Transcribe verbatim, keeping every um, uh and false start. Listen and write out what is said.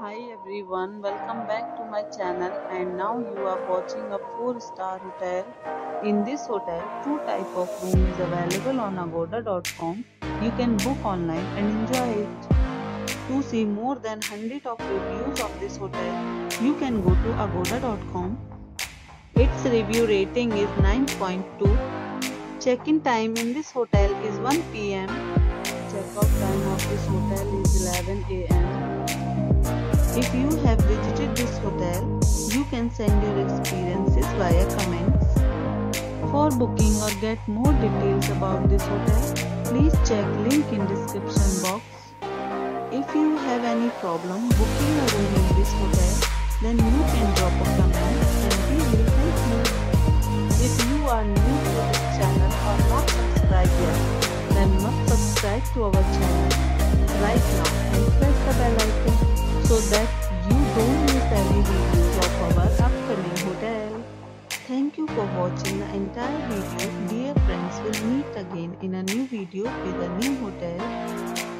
Hi everyone, welcome back to my channel. And now you are watching a four star hotel. In this hotel, two type of rooms available on agoda dot com. You can book online and enjoy it. To see more than one hundred of reviews of this hotel, you can go to agoda dot com. Its review rating is nine point two. Check-in time in this hotel is one P M Check-out time of this hotel is eleven A M If you have visited this hotel, you can send your experiences via comments. For booking or get more details about this hotel, please check link in description box. If you have any problem booking a room in this hotel, then you can drop a comment and we will help you. If you are new to this channel or not subscribed yet, then must subscribe to our channel right now and press the bell icon, so that you don't miss any videos of our upcoming hotel. Thank you for watching the entire video. Dear friends, we'll meet again in a new video with a new hotel.